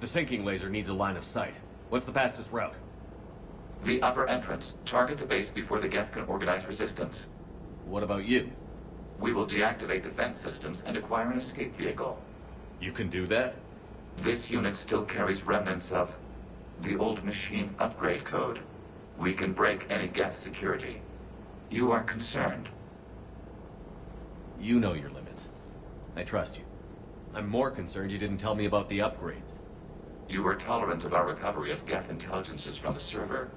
The sinking laser needs a line of sight. What's the fastest route? The upper entrance. Target the base before the Geth can organize resistance. What about you? We will deactivate defense systems and acquire an escape vehicle. You can do that? This unit still carries remnants of the old machine upgrade code. We can break any Geth security. You are concerned. You know your limits. I trust you. I'm more concerned you didn't tell me about the upgrades. You were tolerant of our recovery of Geth intelligences from the server,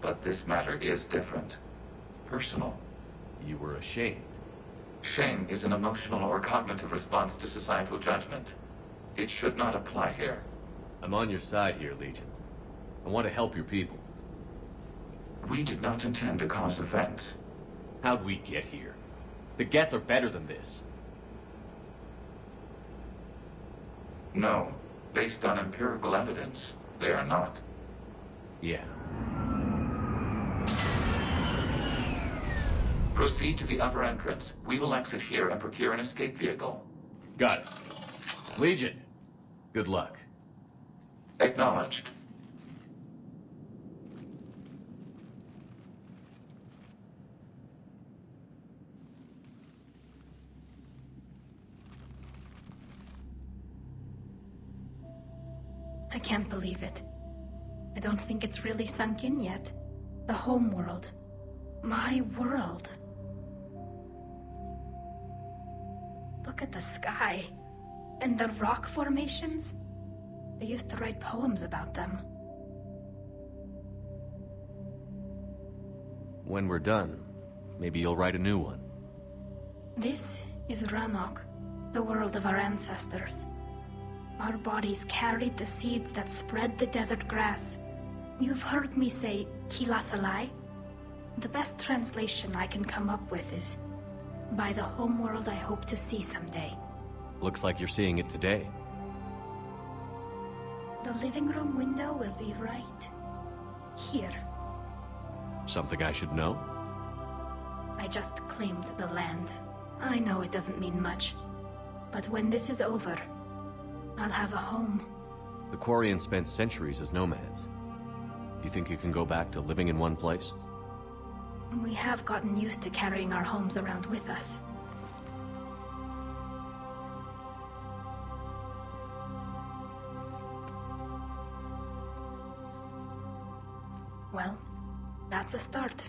but this matter is different. Personal. You were ashamed. Shame is an emotional or cognitive response to societal judgment. It should not apply here. I'm on your side here, Legion. I want to help your people. We did not intend to cause offense. How'd we get here? The Geth are better than this. No. Based on empirical evidence, they are not. Yeah. Proceed to the upper entrance. We will exit here and procure an escape vehicle. Got it. Legion, good luck. Acknowledged. I can't believe it. I don't think it's really sunk in yet. The homeworld. My world. Look at the sky. And the rock formations. They used to write poems about them. When we're done, maybe you'll write a new one. This is Rannoch, the world of our ancestors. Our bodies carried the seeds that spread the desert grass. You've heard me say, Kilasalai? The best translation I can come up with is, by the homeworld I hope to see someday. Looks like you're seeing it today. The living room window will be right here. Something I should know? I just claimed the land. I know it doesn't mean much, but when this is over, I'll have a home. The Quarians spent centuries as nomads. You think you can go back to living in one place? We have gotten used to carrying our homes around with us. Well, that's a start.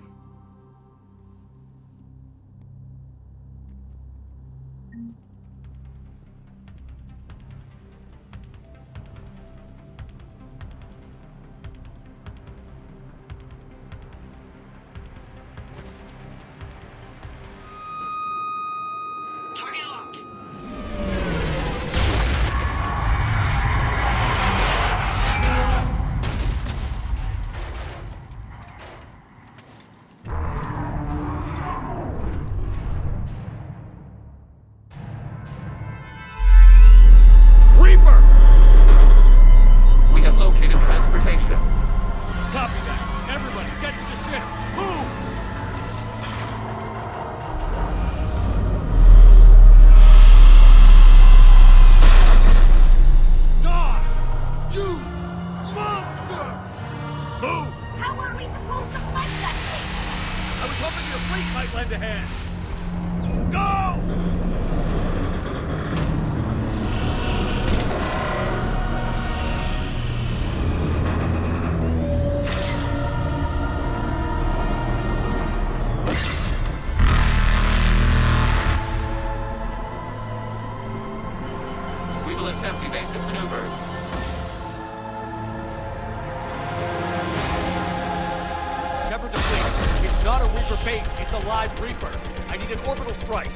Reaper, I need an orbital strike.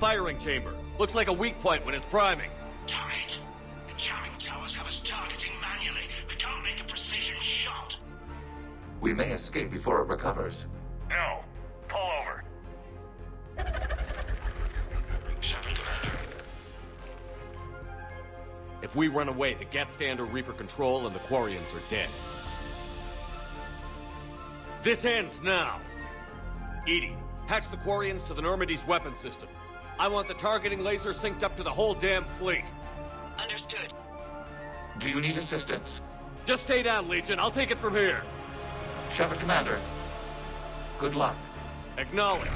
Firing chamber. Looks like a weak point when it's priming. Damn it. The jamming towers have us targeting manually. We can't make a precision shot. We may escape before it recovers. No. Pull over. Shepard, Commander. If we run away, the Geth stand under Reaper control and the Quarians are dead. This ends now. Edie, patch the Quarians to the Normandy's weapon system. I want the targeting laser synced up to the whole damn fleet. Understood. Do you need assistance? Just stay down, Legion. I'll take it from here. Shepard, Commander. Good luck. Acknowledged.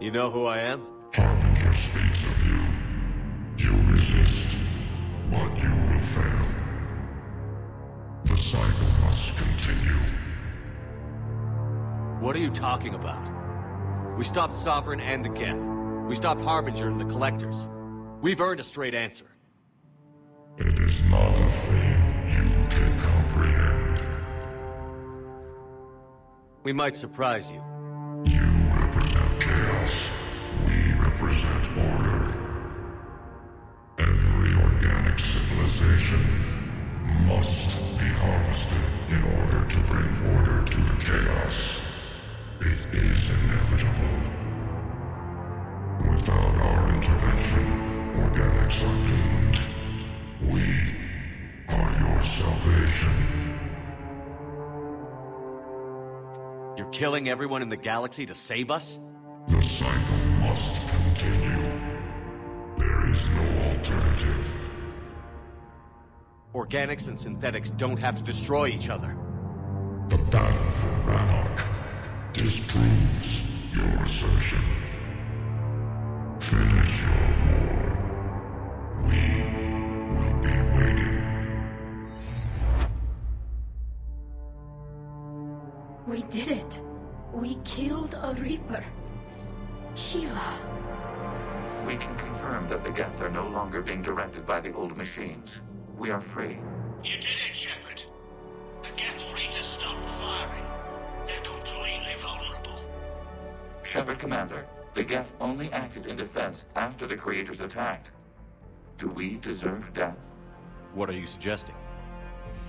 You know who I am? Harbinger speaks of you. You resist, but you will fail. The cycle must continue. What are you talking about? We stopped Sovereign and the Geth. We stopped Harbinger and the Collectors. We've earned a straight answer. It is not a thing you can comprehend. We might surprise you. We represent order. Every organic civilization must be harvested in order to bring order to the chaos. It is inevitable. Without our intervention, organics are doomed. We are your salvation. You're killing everyone in the galaxy to save us? The cycle must continue. There is no alternative. Organics and synthetics don't have to destroy each other. The battle for Rannoch disproves your assertion. Finish your war. We will be waiting. We did it. We killed a Reaper. Kila. We can confirm that the Geth are no longer being directed by the old machines. We are free. You did it, Shepard. The Geth free to stop firing. They're completely vulnerable. Shepard, Commander, the Geth only acted in defense after the Creators attacked. Do we deserve death? What are you suggesting?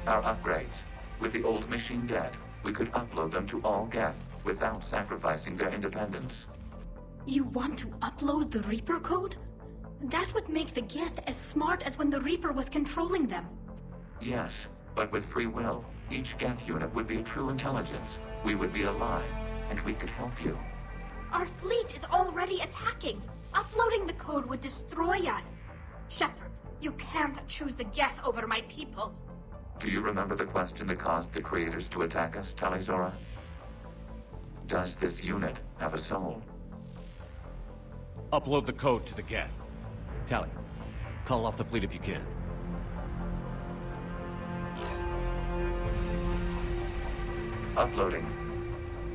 Our upgrades. With the old machine dead, we could upload them to all Geth without sacrificing their independence. You want to upload the Reaper code? That would make the Geth as smart as when the Reaper was controlling them. Yes, but with free will, each Geth unit would be a true intelligence. We would be alive, and we could help you. Our fleet is already attacking. Uploading the code would destroy us. Shepard, you can't choose the Geth over my people. Do you remember the question that caused the Creators to attack us, Tali'Zorah? Does this unit have a soul? Upload the code to the Geth. Tally, call off the fleet if you can. Uploading.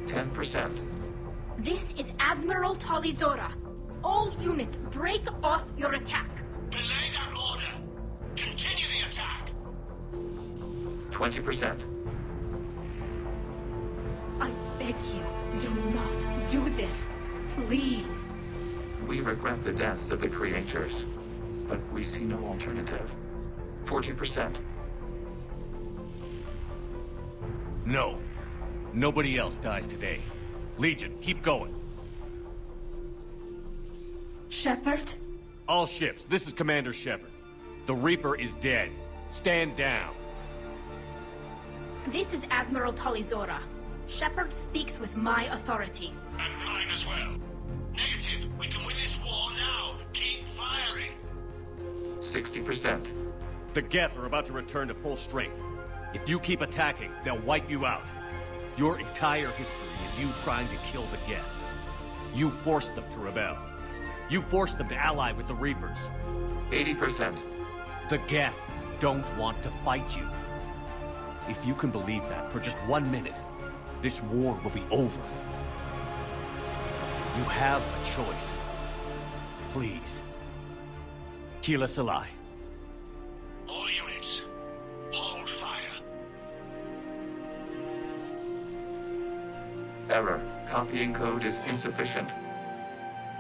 10%. This is Admiral Tali'Zorah. All units, break off your attack. Belay that order. Continue the attack. 20%. I beg you, do not do this. Please. We regret the deaths of the Creators, but we see no alternative. 40%. No. Nobody else dies today. Legion, keep going. Shepard? All ships, this is Commander Shepard. The Reaper is dead. Stand down. This is Admiral Tali'Zorah. Shepard speaks with my authority. And mine as well. Negative. We can win this war now. Keep firing. 60%. The Geth are about to return to full strength. If you keep attacking, they'll wipe you out. Your entire history is you trying to kill the Geth. You forced them to rebel. You forced them to ally with the Reapers. 80%. The Geth don't want to fight you. If you can believe that for just 1 minute, this war will be over. You have a choice. Please. Kilasalai. All units, hold fire. Error. Copying code is insufficient.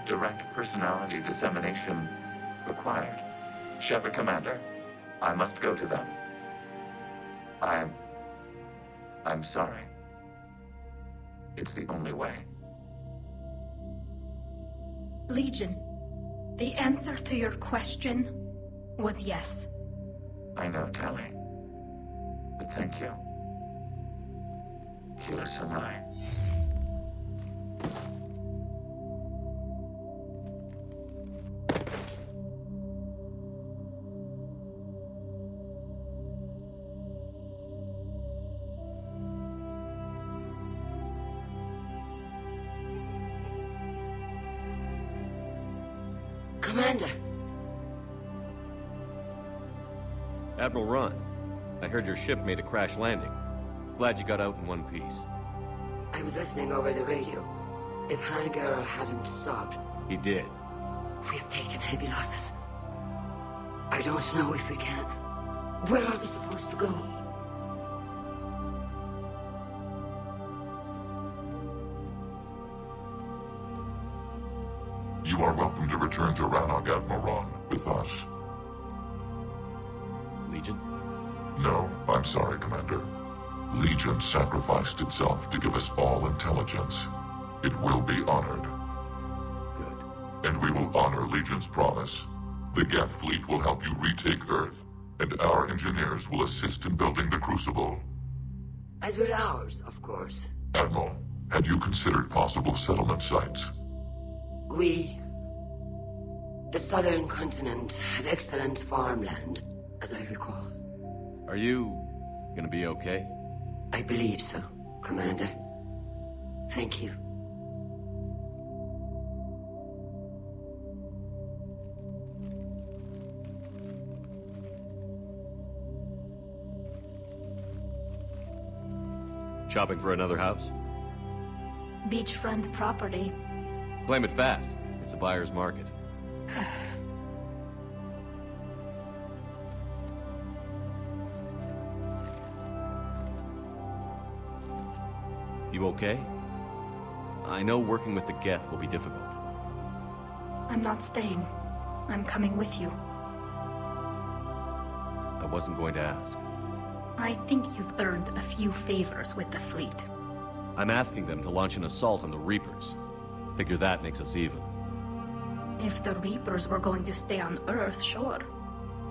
Direct personality dissemination required. Shepard Commander, I must go to them. I'm sorry. It's the only way. Legion, the answer to your question was yes. I know, Tali. But thank you. Kilasalai. Commander. Admiral Ron, I heard your ship made a crash landing. Glad you got out in one piece. I was listening over the radio. If Harbinger hadn't stopped... He did. We have taken heavy losses. I don't know if we can. Where are we supposed to go? You are welcome to return to Rannoch, Admiral Ron, with us. Legion? No, I'm sorry, Commander. Legion sacrificed itself to give us all intelligence. It will be honored. Good. And we will honor Legion's promise. The Geth fleet will help you retake Earth, and our engineers will assist in building the Crucible. As will ours, of course. Admiral, had you considered possible settlement sites? We... The southern continent had excellent farmland, as I recall. Are you... gonna be okay? I believe so, Commander. Thank you. Shopping for another house? Beachfront property. Claim it fast. It's a buyer's market. You okay? I know working with the Geth will be difficult. I'm not staying. I'm coming with you. I wasn't going to ask. I think you've earned a few favors with the fleet. I'm asking them to launch an assault on the Reapers. Figure that makes us even. If the Reapers were going to stay on Earth, sure.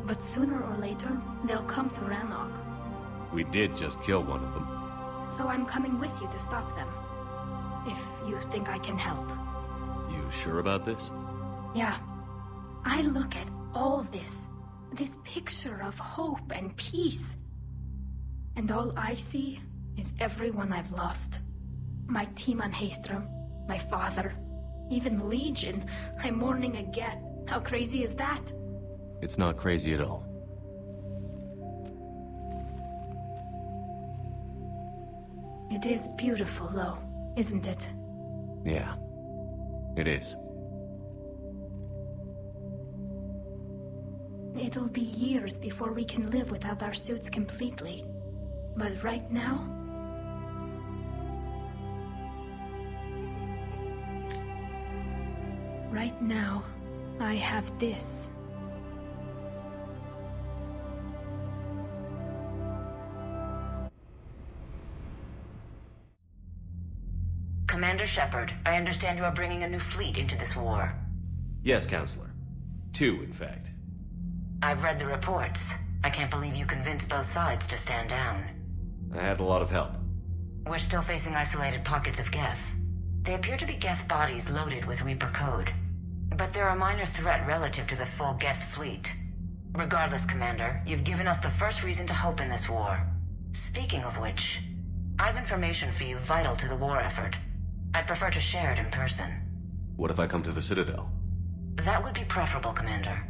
But sooner or later, they'll come to Rannoch. We did just kill one of them. So I'm coming with you to stop them. If you think I can help. You sure about this? Yeah. I look at all this. This picture of hope and peace. And all I see is everyone I've lost. My team on Haestrum, my father, even Legion. I'm mourning a Geth. How crazy is that? It's not crazy at all. It is beautiful, though, isn't it? Yeah, it is. It'll be years before we can live without our suits completely. But right now... Right now, I have this. Commander Shepard, I understand you are bringing a new fleet into this war. Yes, Counselor. Two, in fact. I've read the reports. I can't believe you convinced both sides to stand down. I had a lot of help. We're still facing isolated pockets of Geth. They appear to be Geth bodies loaded with Reaper code. But they're a minor threat relative to the full Geth fleet. Regardless, Commander, you've given us the first reason to hope in this war. Speaking of which, I've information for you vital to the war effort. I'd prefer to share it in person. What if I come to the Citadel? That would be preferable, Commander.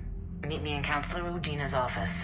Meet me in Counselor Udina's office.